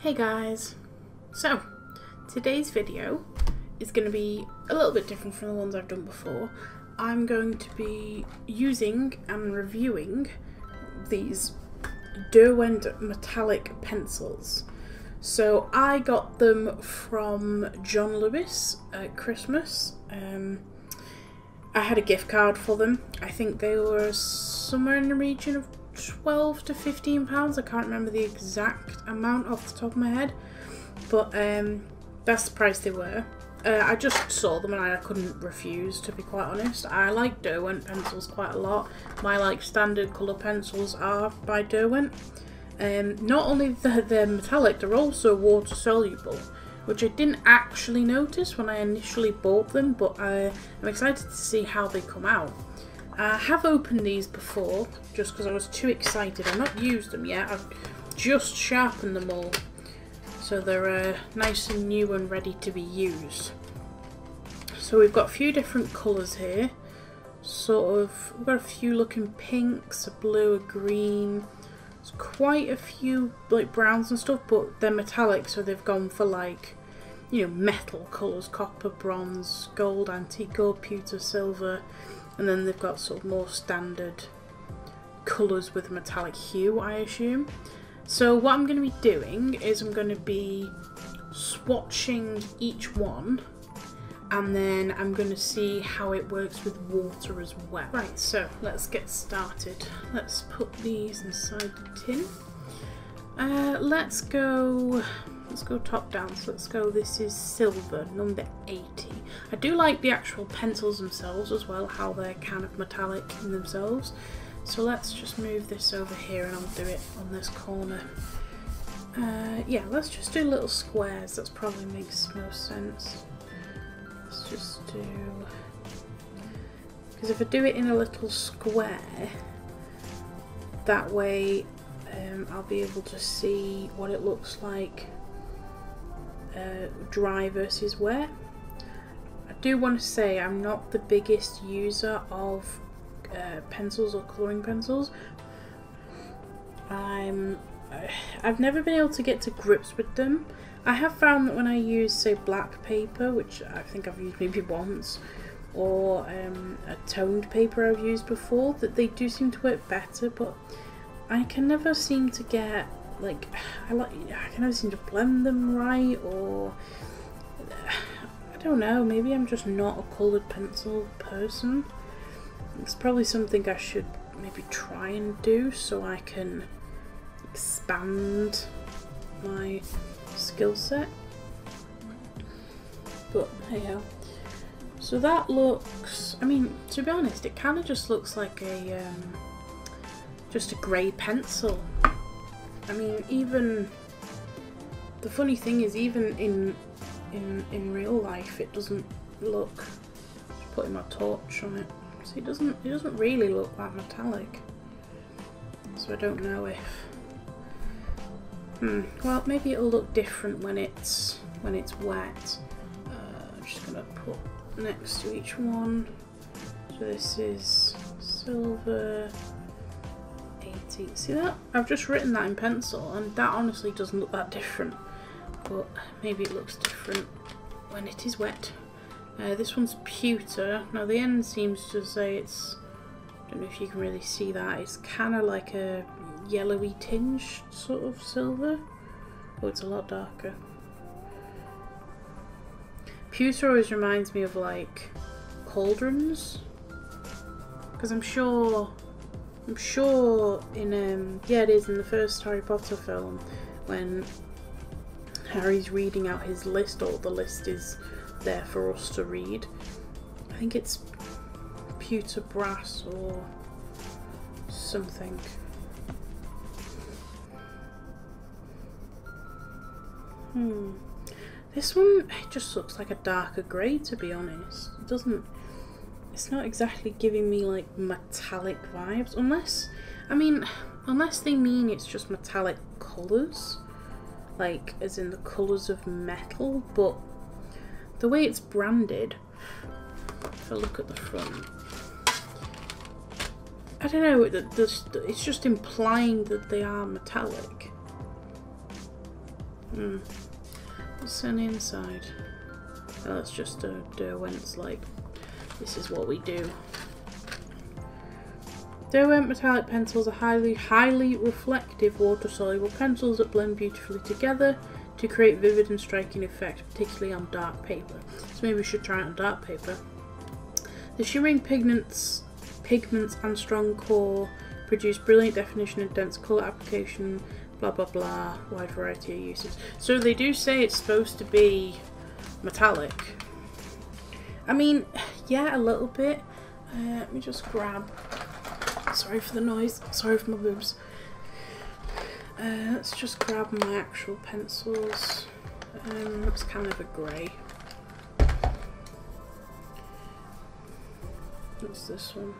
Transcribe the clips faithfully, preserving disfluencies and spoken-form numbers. Hey guys, so today's video is going to be a little bit different from the ones I've done before. I'm going to be using and reviewing these Derwent metallic pencils. So I got them from John Lewis at Christmas. Um, I had a gift card for them. I think they were somewhere in the region of twelve to fifteen pounds. I can't remember the exact amount off the top of my head, but um, that's the price they were. Uh, I just saw them and I couldn't refuse, to be quite honest. I like Derwent pencils quite a lot. My like standard colour pencils are by Derwent. Um, not only that they're metallic, they're also water soluble, which I didn't actually notice when I initially bought them, but uh, I'm excited to see how they come out. I have opened these before, just because I was too excited. I've not used them yet, I've just sharpened them all, so they're uh, nice and new and ready to be used. So we've got a few different colours here, sort of, we've got a few looking pinks, a blue, a green, there's quite a few like browns and stuff, but they're metallic, so they've gone for like, you know, metal colours, copper, bronze, gold, antique, gold, pewter, silver. And then they've got sort of more standard colours with a metallic hue, I assume. So what I'm going to be doing is I'm going to be swatching each one, and then I'm going to see how it works with water as well. Right, so let's get started. Let's put these inside the tin. Uh, let's go... Let's go top down, so let's go, this is silver, number eighty. I do like the actual pencils themselves as well, how they're kind of metallic in themselves. So let's just move this over here and I'll do it on this corner. Uh, yeah, let's just do little squares, that probably makes most sense. Let's just do... Because if I do it in a little square, that way um, I'll be able to see what it looks like. Uh, dry versus wet. I do want to say I'm not the biggest user of uh, pencils or colouring pencils. I'm, I've never been able to get to grips with them. I have found that when I use, say, black paper, which I think I've used maybe once, or um, a toned paper I've used before, that they do seem to work better, but I can never seem to get Like I like I kind of seem to blend them right, or I don't know. Maybe I'm just not a coloured pencil person. It's probably something I should maybe try and do, so I can expand my skill set. But hey ho. So that looks. I mean, to be honest, it kind of just looks like a um, just a grey pencil. I mean, even the funny thing is, even in in in real life, it doesn't look. Just putting my torch on it, so it doesn't it doesn't really look that metallic. So I don't know if. Hmm. Well, maybe it'll look different when it's when it's wet. Uh, I'm just gonna put next to each one. So this is silver. See that? I've just written that in pencil and that honestly doesn't look that different, but maybe it looks different when it is wet. Uh, this one's pewter. Now the end seems to say it's, I don't know if you can really see that, it's kind of like a yellowy tinge sort of silver. Oh, it's a lot darker. Pewter always reminds me of like cauldrons, because I'm sure I'm sure in, um, yeah it is in the first Harry Potter film, when Harry's reading out his list, or the list is there for us to read. I think it's pewter brass or something. Hmm. This one, it just looks like a darker grey, to be honest. It doesn't... It's not exactly giving me like metallic vibes, unless, I mean, unless they mean it's just metallic colours, like as in the colours of metal, but the way it's branded, if I look at the front, I don't know, it's just implying that they are metallic. Hmm. What's on the inside? Oh, that's just a Derwent's, like, this is what we do. Derwent metallic pencils are highly, highly reflective water-soluble pencils that blend beautifully together to create vivid and striking effects, particularly on dark paper. So maybe we should try it on dark paper. The shimmering pigments, pigments and strong core produce brilliant definition and dense colour application, blah blah blah, wide variety of uses. So they do say it's supposed to be metallic. I mean, yeah, a little bit. Uh, let me just grab... Sorry for the noise. Sorry for my boobs. Uh, let's just grab my actual pencils. Um, that's kind of a grey. What's this one?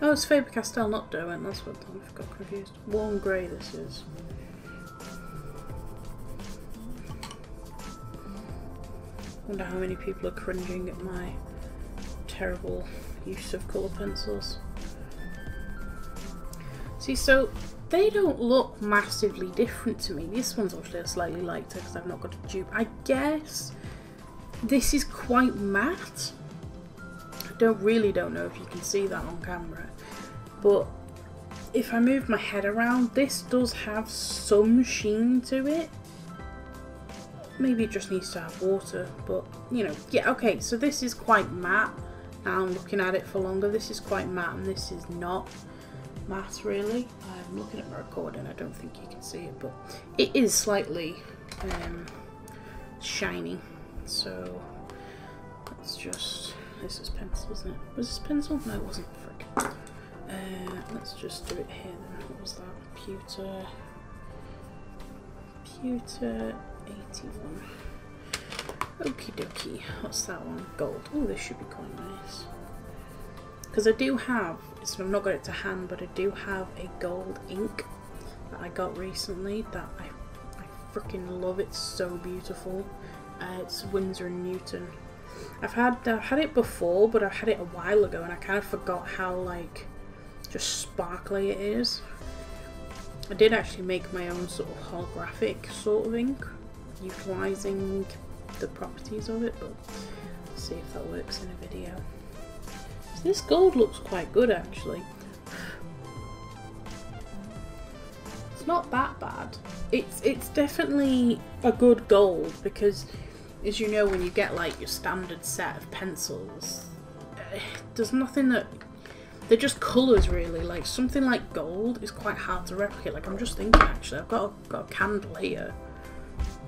Oh, it's Faber-Castell, not Derwent. That's what I got confused. Warm grey this is. Wonder how many people are cringing at my terrible use of colour pencils. See, so they don't look massively different to me. This one's obviously slightly lighter because I've not got a dupe. I guess this is quite matte. I don't really don't know if you can see that on camera. But if I move my head around, this does have some sheen to it. Maybe it just needs to have water, but, you know. Yeah, okay, so this is quite matte. Now I'm looking at it for longer. This is quite matte and this is not matte, really. I'm looking at my recording, I don't think you can see it, but it is slightly um, shiny. So let's just, this is pencil, isn't it? Was this pencil? No, it wasn't, frick. Uh, let's just do it here then. What was that? Pewter, pewter eighty-one. Okie dokie, what's that one? Gold. Oh, this should be quite nice. Because I do have, so I've not got it to hand, but I do have a gold ink that I got recently that I, I freaking love. It's so beautiful. Uh, it's Winsor and Newton. I've had I've had it before, but I've had it a while ago, and I kind of forgot how, like, just sparkly it is. I did actually make my own sort of holographic sort of ink, utilising the properties of it, but let's see if that works in a video. This gold looks quite good, actually. It's not that bad. It's it's definitely a good gold because, as you know, when you get like your standard set of pencils, there's nothing that... They're just colours, really. Like, something like gold is quite hard to replicate. Like, I'm just thinking, actually, I've got a, got a candle here.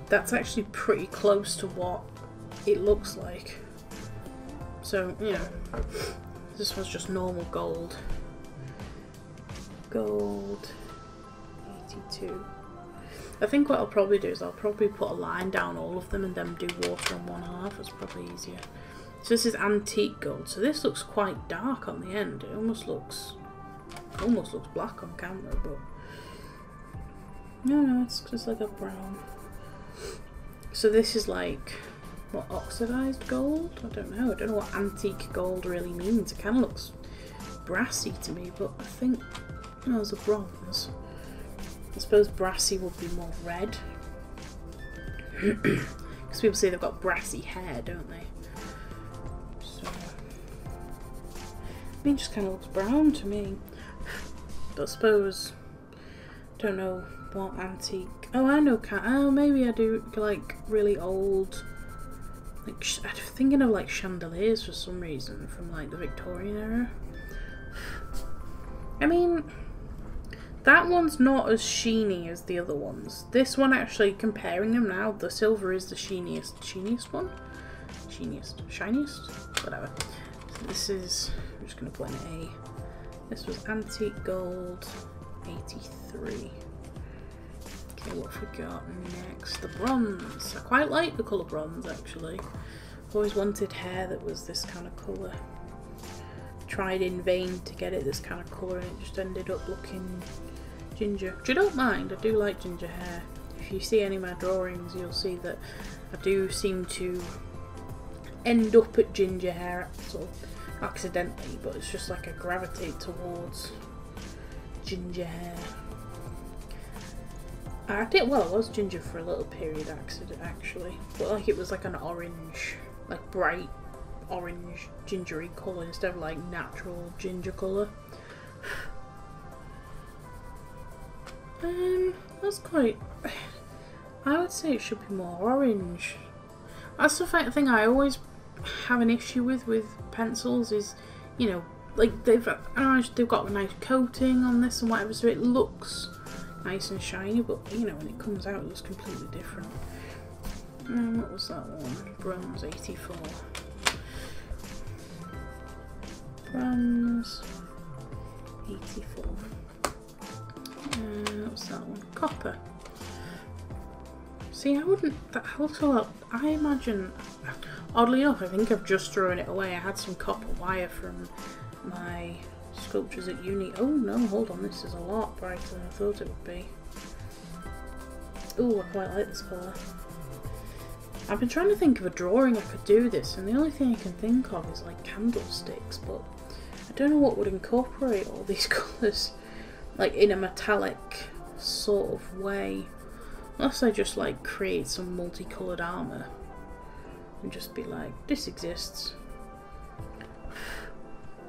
That's actually pretty close to what it looks like. So, you know... This one's just normal gold. Gold eighty-two. I think what I'll probably do is I'll probably put a line down all of them and then do water on one half. It's probably easier. So this is antique gold. So this looks quite dark on the end. It almost looks, almost looks black on camera, but no, no, it's just like a brown. So this is like, what, oxidized gold? I don't know. I don't know what antique gold really means. It kind of looks brassy to me, but I think, you know, it's a bronze. I suppose brassy would be more red. Because people say they've got brassy hair, don't they? So, I mean, it just kind of looks brown to me. But I suppose, I don't know what antique. Oh, I know. Oh, maybe I do, like, really old. Like, I'm thinking of like chandeliers for some reason from like the Victorian era. I mean, that one's not as sheeny as the other ones. This one, actually, comparing them now, the silver is the sheeniest, sheeniest one, sheeniest, shiniest, whatever. So this is, I'm just gonna put an A. This was antique gold eighty-three. Okay, what have we got next? The bronze. I quite like the colour bronze, actually. I've always wanted hair that was this kind of colour. Tried in vain to get it this kind of colour and it just ended up looking ginger. Which I don't mind, I do like ginger hair. If you see any of my drawings, you'll see that I do seem to end up at ginger hair sort of accidentally, but it's just like I gravitate towards ginger hair. I did, well, it was ginger for a little period accident actually, but like it was like an orange, like bright orange gingery colour instead of like natural ginger colour. Um, that's quite, I would say it should be more orange. That's the thing I always have an issue with with pencils is, you know, like they've they've got a nice coating on this and whatever, so it looks nice and shiny, but you know when it comes out it looks completely different. And what was that one? Bronze eighty-four. Bronze eighty-four. Uh, what's that one? Copper. See, I wouldn't. That helps a lot. I imagine. Oddly enough, I think I've just thrown it away. I had some copper wire from my sculptures at uni. Oh no, hold on. This is a lot brighter than I thought it would be. Oh, I quite like this colour. I've been trying to think of a drawing I could do this, and the only thing I can think of is like candlesticks, but I don't know what would incorporate all these colours like in a metallic sort of way. Unless I just like create some multicoloured armour and just be like, this exists.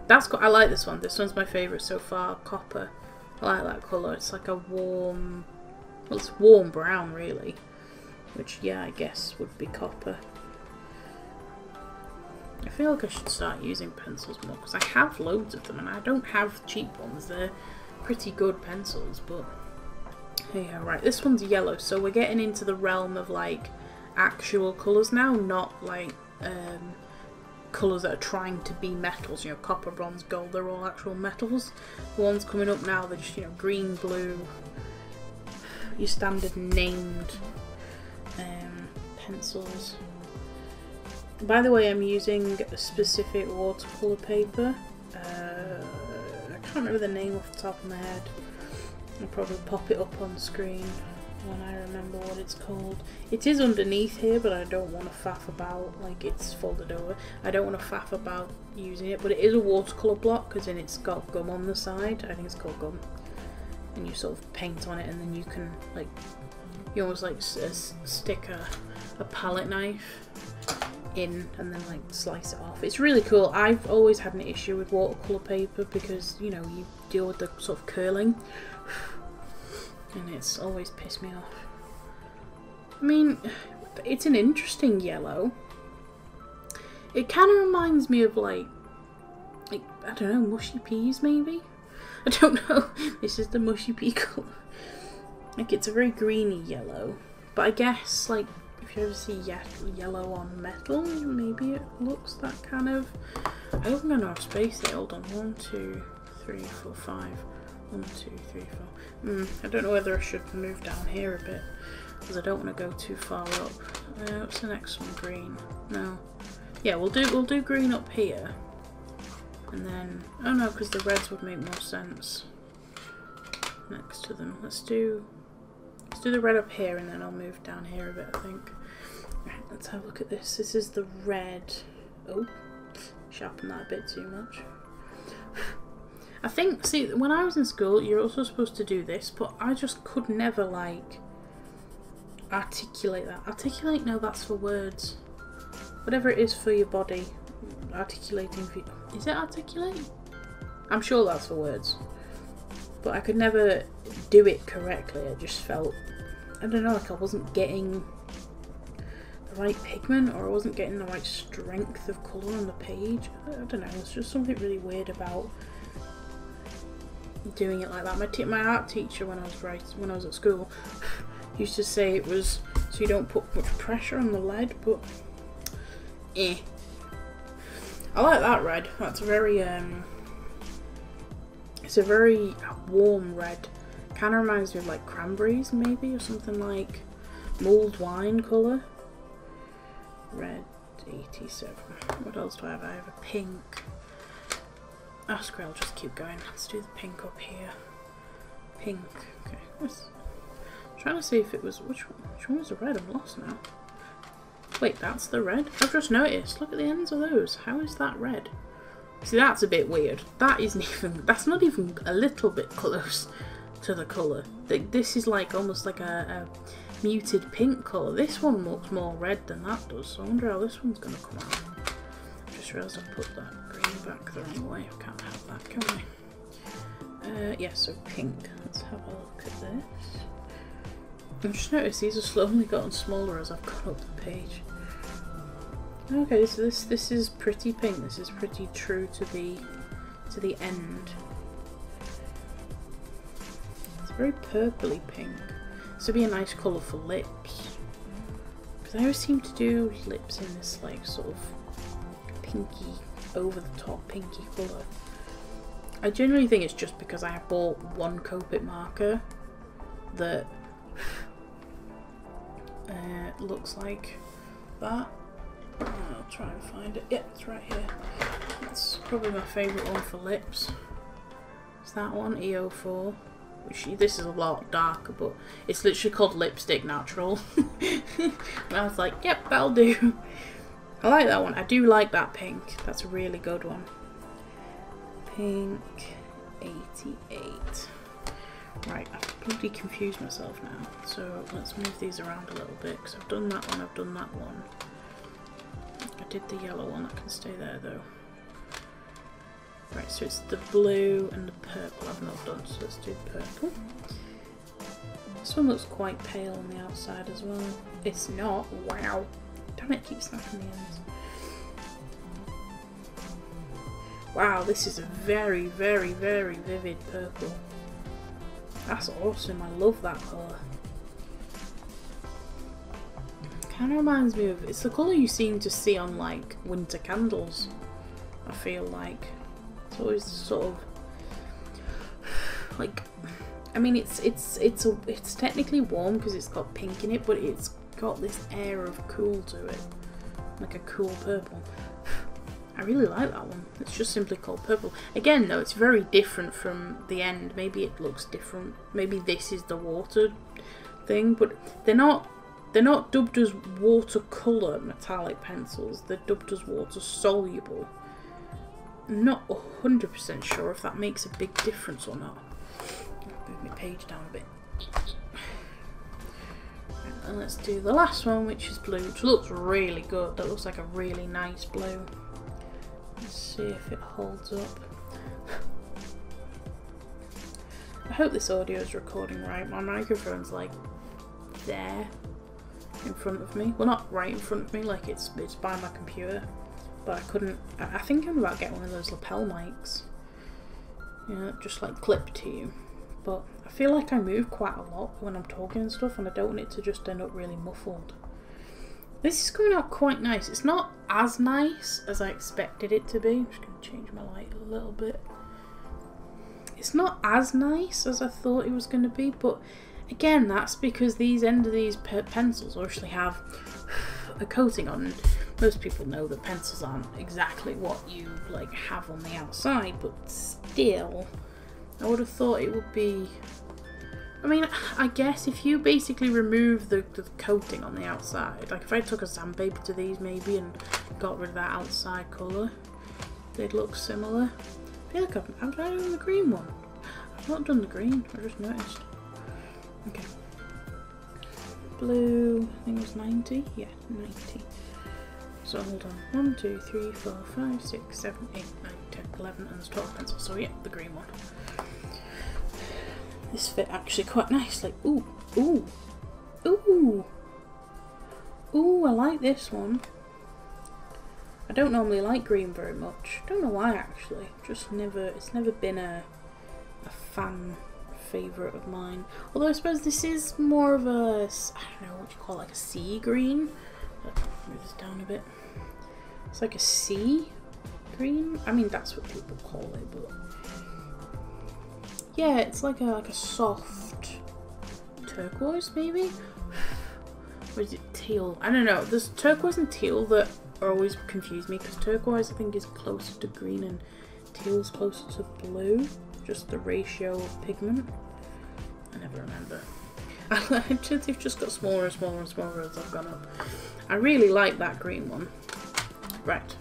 That's got, I like this one. This one's my favourite so far, copper. I like that colour. It's like a warm, well, it's warm brown really. Which, yeah, I guess would be copper. I feel like I should start using pencils more, because I have loads of them, and I don't have cheap ones. They're pretty good pencils, but... yeah, right, this one's yellow, so we're getting into the realm of, like, actual colours now, not, like, um, colours that are trying to be metals. You know, copper, bronze, gold, they're all actual metals. The ones coming up now, they're just, you know, green, blue, your standard named... Um, pencils. By the way, I'm using a specific watercolour paper. Uh, I can't remember the name off the top of my head. I'll probably pop it up on screen when I remember what it's called. It is underneath here, but I don't want to faff about, like it's folded over. I don't want to faff about using it, but it is a watercolour block because then it's got gum on the side. I think it's called gum. And you sort of paint on it and then you can, like, you almost like s stick a, a palette knife in and then like slice it off. It's really cool. I've always had an issue with watercolour paper because, you know, you deal with the sort of curling and it's always pissed me off. I mean, it's an interesting yellow. It kind of reminds me of like, like, I don't know, mushy peas maybe? I don't know. This is the mushy pea colour. Like, it's a very greeny yellow, but I guess, like, if you ever see ye yellow on metal, maybe it looks that kind of... I don't know how to space it. Hold on. One, two, three, four, five. One, two, three, four. Mm, I don't know whether I should move down here a bit, because I don't want to go too far up. Uh, what's the next one? Green. No. Yeah, we'll do, we'll do green up here. And then... oh, no, because the reds would make more sense next to them. Let's do... let's do the red up here and then I'll move down here a bit, I think. Right, let's have a look at this. This is the red. Oh, sharpen that a bit too much. I think, see, when I was in school, you're also supposed to do this, but I just could never, like, articulate that. Articulate? No, that's for words. Whatever it is for your body. Articulating for... is it articulate? I'm sure that's for words. But I could never do it correctly. I just felt, I don't know, like I wasn't getting the right pigment, or I wasn't getting the right strength of colour on the page. I don't know, it's just something really weird about doing it like that. My t my art teacher when I was right when I was at school used to say it was so you don't put much pressure on the lead, but eh. I like that red. That's very um it's a very warm red. Kind of reminds me of like cranberries maybe, or something like mulled wine colour. Red eighty-seven. What else do I have? I have a pink. Oh, screw it, I'll just keep going. Let's do the pink up here. Pink. Okay. I'm trying to see if it was... which one, which one was the red? I'm lost now. Wait, that's the red? I've just noticed. Look at the ends of those. How is that red? See, that's a bit weird. That isn't even... that's not even a little bit close. to the colour. This is like almost like a, a muted pink colour. This one looks more red than that does, so I wonder how this one's going to come out. I just realised I put that green back the wrong way. I can't have that, can I? Uh, yeah, so pink. Let's have a look at this. I've just noticed these have slowly gotten smaller as I've gone up the page. Okay, so this this is pretty pink. This is pretty true to the to the end. It's very purpley pink. This would be a nice colour for lips, because I always seem to do lips in this like sort of pinky, over the top pinky colour. I generally think it's just because I bought one Copic marker that uh, looks like that. I'll try and find it. Yep, it's right here. It's probably my favourite one for lips. It's that one, E O four. Which this is a lot darker, but it's literally called Lipstick Natural. And I was like, yep, that'll do. I like that one. I do like that pink. That's a really good one. Pink eighty-eight. Right, I've bloody confused myself now. So let's move these around a little bit, because I've done that one, I've done that one. I did the yellow one, that can stay there though. Right, so it's the blue and the purple I've not done, so let's do purple. This one looks quite pale on the outside as well. It's not, wow. Damn it, it keeps snapping the ends. Wow, this is a very, very, very vivid purple. That's awesome, I love that colour. Kind of reminds me of, it's the colour you seem to see on like winter candles, I feel like. It's always sort of, like, I mean it's it's it's a, it's technically warm because it's got pink in it, but it's got this air of cool to it, like a cool purple. I really like that one. It's just simply called purple. Again though, it's very different from the end. Maybe it looks different. Maybe this is the water thing, but they're not they're not dubbed as watercolour metallic pencils. They're dubbed as water soluble. I'm not a hundred percent sure if that makes a big difference or not. Move my page down a bit. And let's do the last one, which is blue, which looks really good. That looks like a really nice blue. Let's see if it holds up. I hope this audio is recording right. My microphone's like there in front of me. Well, not right in front of me, like it's it's by my computer. But I couldn't. I, I think I'm about to get one of those lapel mics. You know, just like clip to you. But I feel like I move quite a lot when I'm talking and stuff, and I don't want it to just end up really muffled. This is coming out quite nice. It's not as nice as I expected it to be. I'm just going to change my light a little bit. It's not as nice as I thought it was going to be, but again, that's because these end of these pencils actually have a coating on. And most people know that pencils aren't exactly what you like have on the outside, but still, I would have thought it would be. I mean, I guess if you basically remove the, the coating on the outside, like if I took a sandpaper to these maybe and got rid of that outside colour, they'd look similar. I feel like I've, I've not done the green one. I've not done the green, I just noticed. Okay. Blue, I think it was ninety? Yeah, ninety. So hold on, one, two, three, four, five, six, seven, eight, nine, ten, eleven, and there's twelve pencils, so yeah, the green one. This fit actually quite nicely. Ooh, ooh, ooh, ooh! I like this one. I don't normally like green very much. Don't know why actually. Just never. It's never been a a fan favourite of mine. Although I suppose this is more of a, I don't know what you call it, like a sea green. Let's move this down a bit. It's like a sea green. I mean that's what people call it, but. Yeah, it's like a like a soft turquoise maybe? Or is it teal? I don't know. There's turquoise and teal that always confuse me, because turquoise I think is closer to green and teal's closer to blue. Just the ratio of pigment. I never remember. They've just got smaller and smaller and smaller as I've gone up. I really like that green one. Right.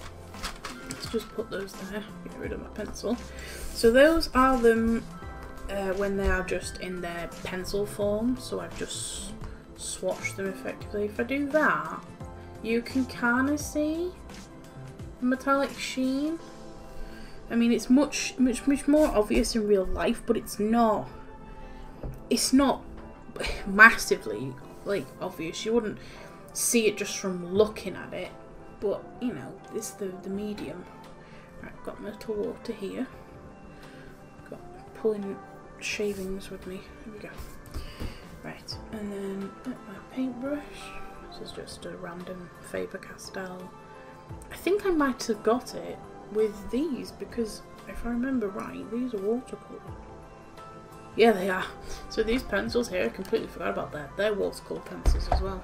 Let's just put those there. Get rid of my pencil. So those are them. uh, when they are just in their pencil form, so I've just swatched them effectively. If I do that, you can kind of see a metallic sheen. I mean, it's much, much, much more obvious in real life, but it's not, it's not massively, like, obvious. You wouldn't see it just from looking at it, but, you know, it's the, the medium. Right, I've got metal water here. Got pulling shavings with me. There we go. Right, and then uh, my paintbrush. This is just a random Faber-Castell. I think I might have got it with these, because if I remember right, these are watercolour. Yeah, they are. So these pencils here, I completely forgot about that. They're watercolour pencils as well.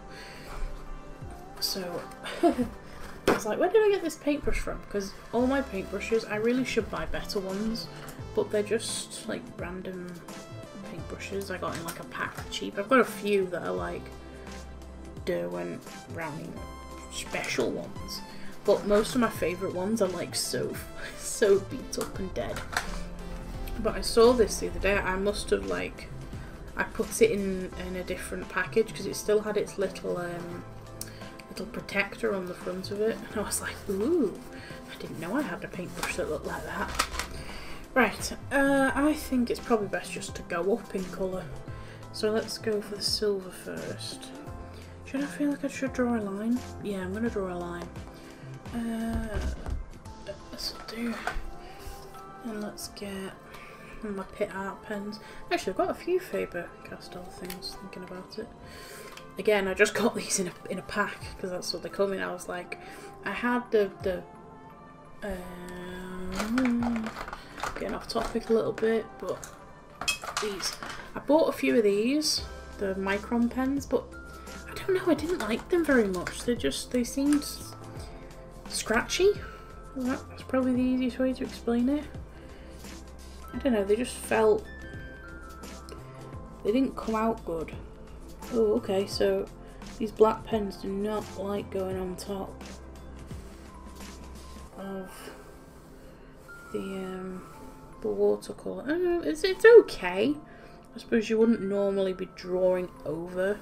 So I was like, where did I get this paintbrush from? Because all my paintbrushes, I really should buy better ones, but they're just like random paintbrushes I got in like a pack cheap. I've got a few that are like Derwent round special ones, but most of my favourite ones are like so, so beat up and dead. But I saw this the other day. I must have like, I put it in, in a different package because it still had its little um, little protector on the front of it. And I was like, ooh, I didn't know I had a paintbrush that looked like that. Right, uh, I think it's probably best just to go up in colour. So let's go for the silver first. Should I feel like I should draw a line? Yeah, I'm going to draw a line. Uh, let's do, and let's get my pit art pens. Actually, I've got a few Faber-Castell things. Thinking about it again, I just got these in a in a pack because that's what they come in. I was like, I had the the um, getting off topic a little bit, but these I bought a few of these, the micron pens, but I don't know. I didn't like them very much. They just they seemed scratchy. Well, that's probably the easiest way to explain it. I don't know, they just felt, they didn't come out good. Oh, okay, so these black pens do not like going on top of the um, the watercolour. I don't know, it's, it's okay. I suppose you wouldn't normally be drawing over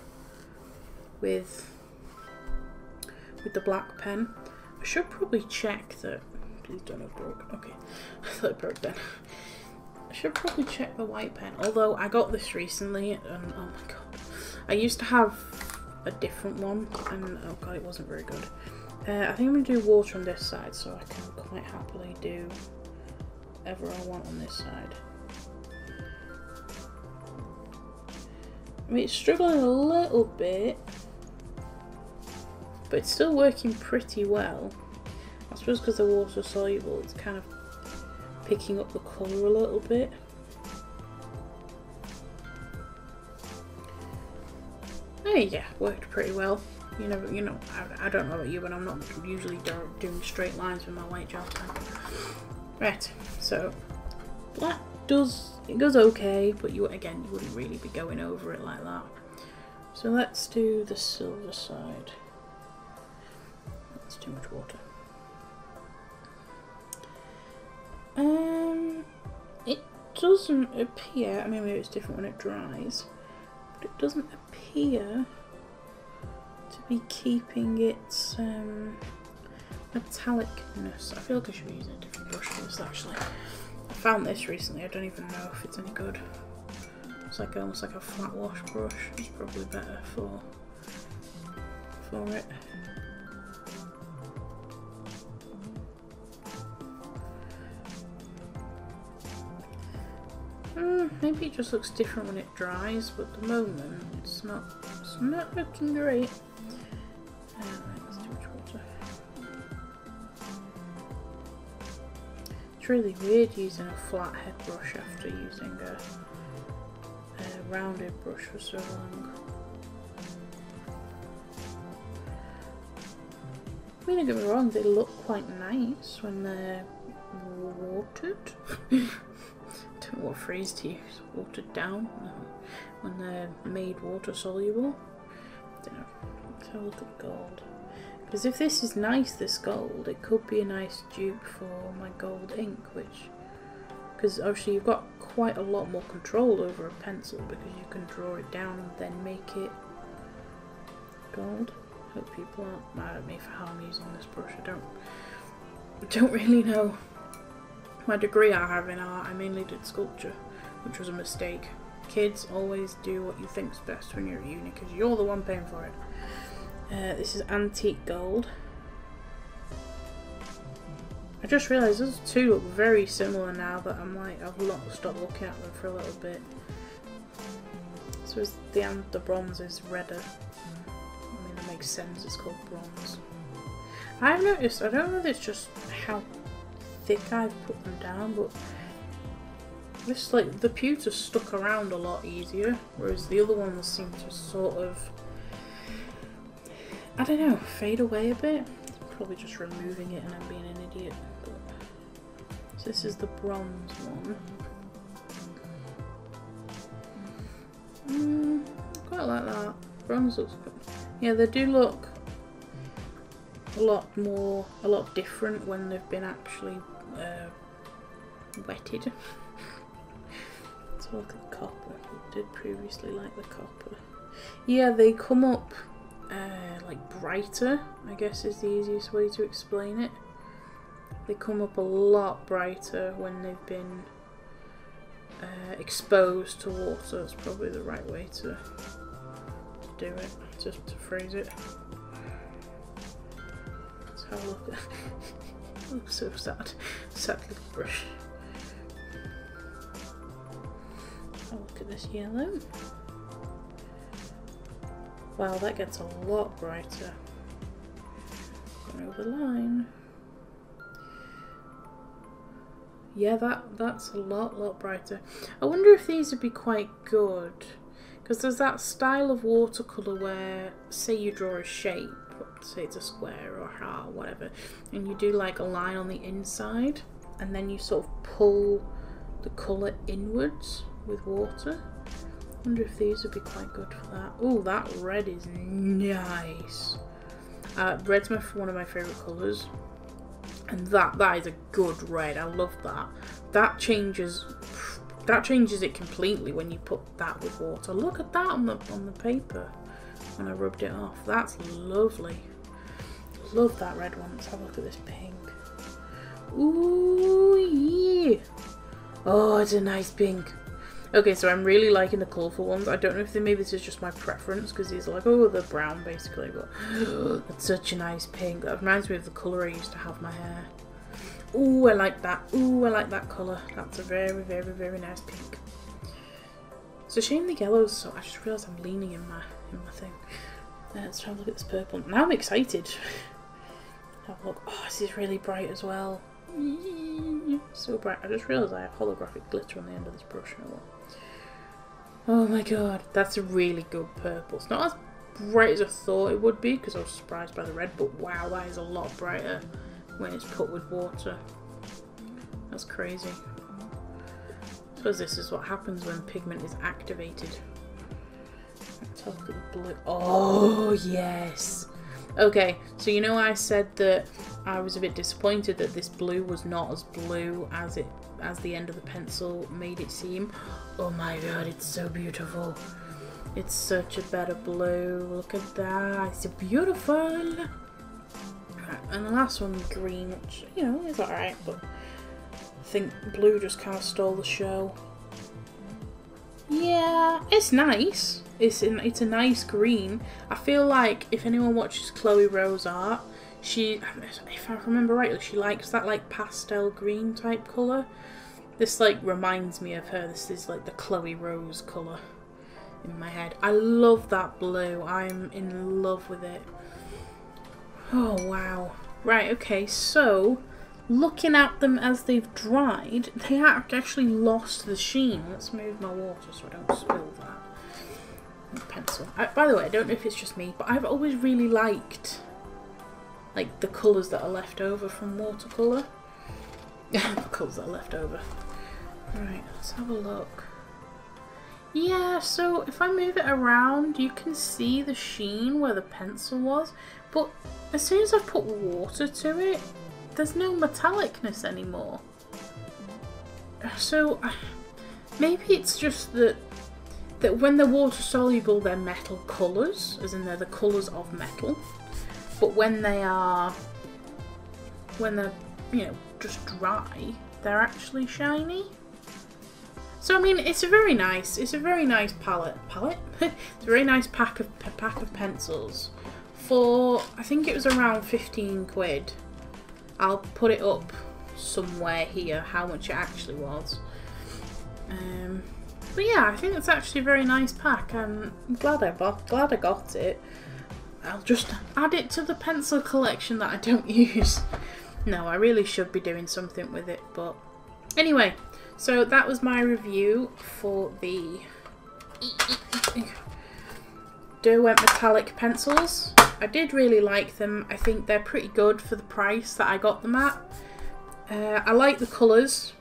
with with the black pen. I should probably check that. Please don't have broke. Okay, I thought it broke then. I should probably check the white pen. Although I got this recently, and oh my god, I used to have a different one, and oh god, it wasn't very good. Uh, I think I'm gonna do water on this side, so I can quite happily do whatever I want on this side. I mean, it's struggling a little bit, but it's still working pretty well. I suppose because the water soluble, it's kind of picking up the colour a little bit. Hey, yeah, worked pretty well. You know, you know, I, I don't know about you, but I'm not usually do doing straight lines with my white gel pen. Right, so black does it goes okay, but you again you wouldn't really be going over it like that. So let's do the silver side. Too much water. Um, it doesn't appear, I mean maybe it's different when it dries, but it doesn't appear to be keeping its um, metallicness. I feel like I should be using a different brush for this actually. I found this recently, I don't even know if it's any good. It's like almost like a flat wash brush, it's probably better for, for it. Maybe it just looks different when it dries, but at the moment it's not it's not looking great. Uh, that's too much water. It's really weird using a flat head brush after using a, a rounded brush for so long. I mean, don't get me wrong, they look quite nice when they're watered. Don't know what phrase to use, watered down, no. When they're made water soluble. I don't know. Let's have a look at gold. Because if this is nice, this gold, it could be a nice dupe for my gold ink, which because obviously you've got quite a lot more control over a pencil because you can draw it down and then make it gold. Hope people aren't mad at me for how I'm using this brush. I don't don't really know. My degree I have in art, I mainly did sculpture, which was a mistake. Kids, always do what you think's best when you're at uni because you're the one paying for it. Uh, this is antique gold. I just realised those two look very similar now, but I'm like, I've stopped looking at them for a little bit. So is the, the bronze is redder. I mean, that makes sense, it's called bronze. I've noticed, I don't know if it's just how thick I've put them down, but this, like, the pewter stuck around a lot easier, whereas the other ones seem to sort of, I don't know, fade away a bit. Probably just removing it and I'm being an idiot. But so this is the bronze one. Mm, quite like that. Bronze looks good. Yeah, they do look a lot more, a lot different when they've been actually uh, wetted. Let's look at copper. I did previously like the copper. Yeah, they come up Uh, like brighter, I guess is the easiest way to explain it. They come up a lot brighter when they've been uh, exposed to water. That's probably the right way to, to do it, just to phrase it. Let's have a look at it. Looks so sad. Sad little brush. I'll look at this yellow. Wow, that gets a lot brighter. Going over the line. Yeah, that, that's a lot, lot brighter. I wonder if these would be quite good. Because there's that style of watercolour where, say you draw a shape, say it's a square or a heart or whatever, and you do like a line on the inside, and then you sort of pull the colour inwards with water. I wonder if these would be quite good for that. Oh, that red is nice. Uh, red's my, one of my favourite colours. And that, that is a good red. I love that. That changes that changes it completely when you put that with water. Look at that on the, on the paper when I rubbed it off. That's lovely. Love that red one. Let's have a look at this pink. Ooh, yeah. Oh, it's a nice pink. Okay, so I'm really liking the colourful ones. I don't know if they, maybe this is just my preference, because these are like, oh, they're brown, basically. But that's such a nice pink. That reminds me of the colour I used to have my hair. Ooh, I like that. Ooh, I like that colour. That's a very, very, very nice pink. It's a shame the yellow's so... I just realised I'm leaning in my, in my thing. Let's try and look at this purple. Now I'm excited. Have a look. Oh, this is really bright as well. So bright. I just realised I have holographic glitter on the end of this brush. Oh my god, that's a really good purple. It's not as bright as I thought it would be because I was surprised by the red, but wow, that is a lot brighter when it's put with water. That's crazy. I suppose this is what happens when pigment is activated. Let's have a look at the blue. Oh yes! Okay, so you know I said that I was a bit disappointed that this blue was not as blue as it as the end of the pencil made it seem. Oh my god, it's so beautiful. It's such a better blue. Look at that. It's beautiful. Right, and the last one, green, which, you know, is alright, but I think blue just kind of stole the show. Yeah, it's nice. It's, in, it's a nice green. I feel like if anyone watches Chloe Rose Art, she, if I remember rightly, she likes that like pastel green type colour. This like reminds me of her. This is like the Chloe Rose colour in my head. I love that blue. I'm in love with it. Oh wow. Right, okay, so looking at them as they've dried, they have actually lost the sheen. Let's move my water so I don't spill that. Pencil. I, by the way, I don't know if it's just me, but I've always really liked like the colours that are left over from watercolour. The colours that are left over. Right, let's have a look. Yeah, so if I move it around, you can see the sheen where the pencil was, but as soon as I put water to it, there's no metallicness anymore. So maybe it's just that that when they're water soluble, they're metal colours, as in they're the colours of metal. But when they are, when they're, you know, just dry, they're actually shiny. So I mean, it's a very nice, it's a very nice palette, palette. It's a very nice pack of a pack of pencils for, I think it was around fifteen quid. I'll put it up somewhere here how much it actually was. Um, but yeah, I think it's actually a very nice pack. I'm glad I bought, glad I got it. I'll just add it to the pencil collection that I don't use. No, I really should be doing something with it, but anyway, so that was my review for the Derwent metallic pencils. I did really like them. I think they're pretty good for the price that I got them at. Uh, I like the colours.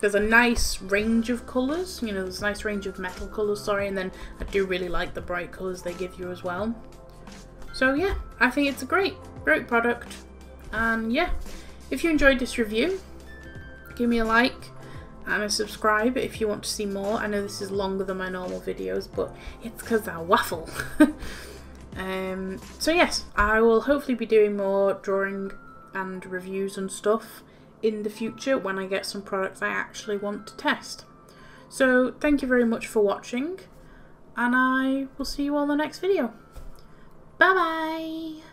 There's a nice range of colours, you know, there's a nice range of metal colours, sorry, and then I do really like the bright colours they give you as well. So yeah, I think it's a great, great product. And yeah, if you enjoyed this review, give me a like and a subscribe if you want to see more. I know this is longer than my normal videos, but it's because I waffle. Um, so yes, I will hopefully be doing more drawing and reviews and stuff in the future when I get some products I actually want to test. So thank you very much for watching, and I will see you all in the next video. Bye bye!